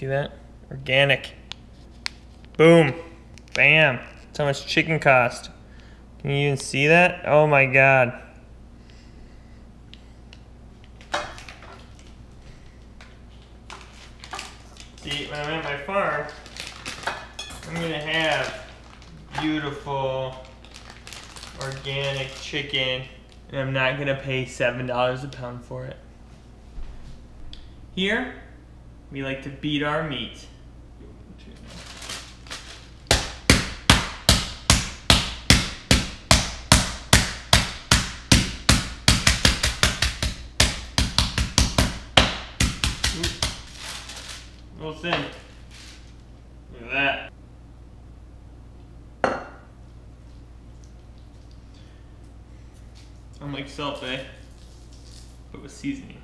See that? Organic. Boom. Bam. That's how much chicken cost. Can you even see that? Oh my God. See, when I'm at my farm, I'm gonna have beautiful organic chicken, and I'm not gonna pay $7 a pound for it. Here, we like to beat our meat. Little thin. Look at that. Unlike salt bay, but with seasoning.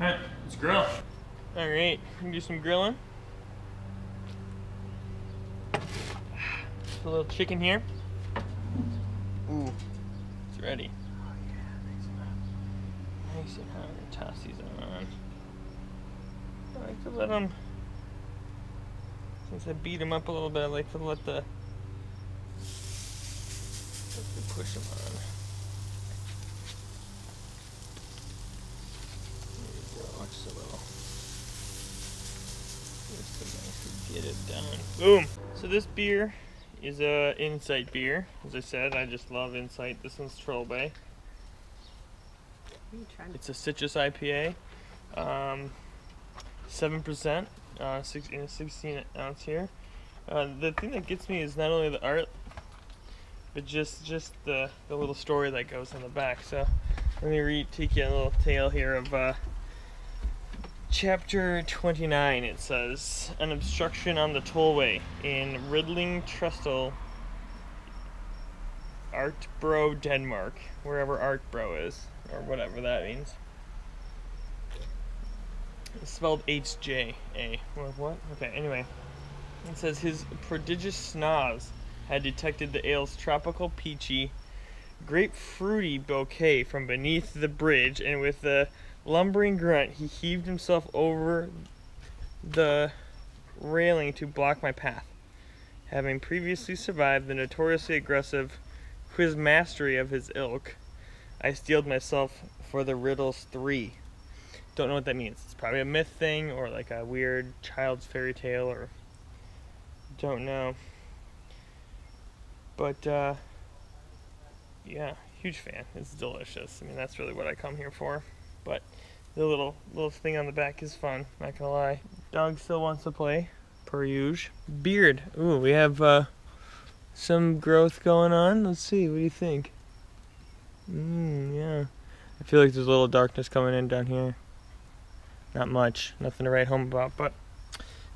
Alright, let's grill. Alright, we can do some grilling. Just a little chicken here. Ooh, it's ready. Oh yeah, nice and hot. Nice and hot. We're gonna toss these on. I like to let them, since I beat them up a little bit, I like to let the, push them on. There you go, just a little, just to nicely get it down. Boom! So this beer is a Insight beer. As I said, I just love Insight. This one's Troll Bay. It's a citrus IPA. 7%, 16 ounce here. The thing that gets me is not only the art, but just the little story that goes on the back. So let me take you a little tale here of chapter 29. It says, an obstruction on the tollway in Riddling Trestle, Arktbro, Denmark, wherever Arktbro is, or whatever that means. It's spelled HJA. What? Okay, anyway. It says his prodigious snobs had detected the ale's tropical peachy, grapefruity bouquet from beneath the bridge, and with a lumbering grunt, he heaved himself over the railing to block my path. Having previously survived the notoriously aggressive quiz mastery of his ilk, I steeled myself for the riddles 3. Don't know what that means. It's probably a myth thing or like a weird child's fairy tale, or don't know. But yeah, huge fan. It's delicious. I mean, that's really what I come here for. But the little thing on the back is fun, not gonna lie. Dog still wants to play, per usual. Beard. Ooh, we have some growth going on. Let's see, what do you think? Yeah. I feel like there's a little darkness coming in down here. Not much, nothing to write home about, but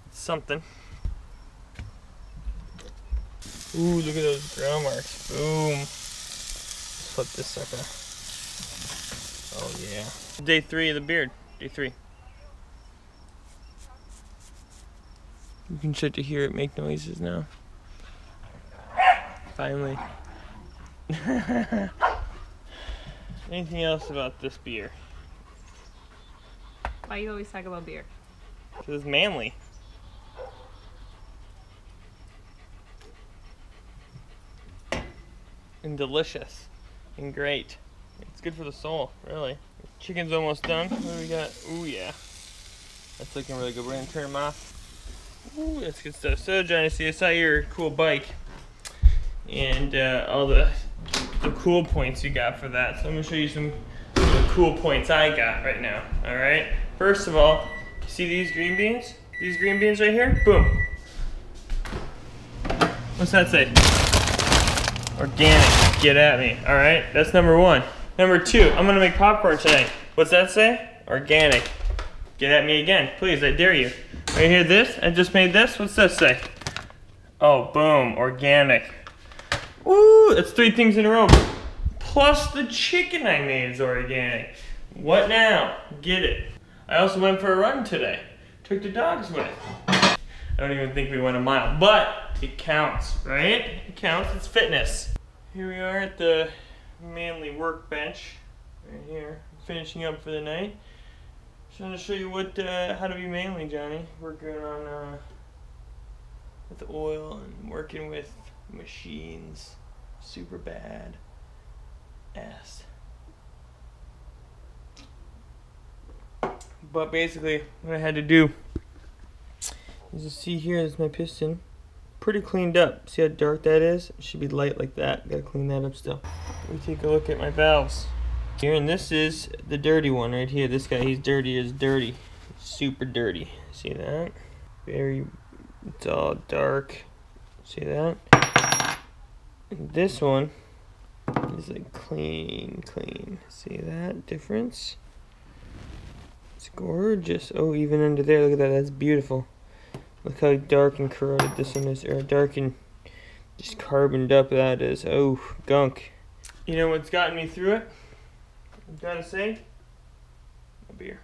it's something. Ooh, look at those ground marks. Boom. Let's flip this sucker. Oh yeah. Day 3 of the beard. Day 3. You can start to hear it make noises now. Finally. Anything else about this beer? Why you always talk about beer? Because it's manly. And delicious. And great. It's good for the soul, really. Chicken's almost done. What do we got? Ooh, yeah. That's looking really good. We're going to turn them off. Ooh, that's good stuff. So, Johnny, see, I saw your cool bike. And all the cool points you got for that. So I'm gonna show you some of the cool points I got right now. All right. First of all, you see these green beans? These green beans right here? Boom. What's that say? Organic. Get at me. All right. That's number 1. Number 2. I'm gonna make popcorn tonight. What's that say? Organic. Get at me again, please. I dare you. Right here, this. I just made this. What's this say? Oh, boom. Organic. Ooh, that's 3 things in a row. Plus the chicken I made is organic. What now? Get it. I also went for a run today. Took the dogs with. I don't even think we went a mile, but it counts, right? It counts, it's fitness. Here we are at the manly workbench, right here, finishing up for the night. Just want to show you what how to be manly, Johnny. Working on with oil and working with machines. Super bad ass. But basically, what I had to do is you see here is my piston. Pretty cleaned up. See how dark that is? It should be light like that. Gotta clean that up still. Let me take a look at my valves. Here, and this is the dirty one right here. This guy, he's dirty as dirty. Super dirty. See that? Very, it's all dark. See that? And this one is like clean, clean. See that difference? It's gorgeous. Oh, even under there, look at that. That's beautiful. Look how dark and corroded this one is, or dark and just carboned up that is. Oh, gunk. You know what's gotten me through it? I've got to say, a beer.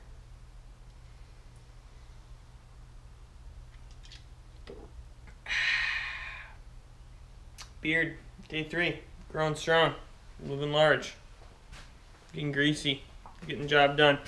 Beard, day 3, growing strong, living large, getting greasy, getting job done.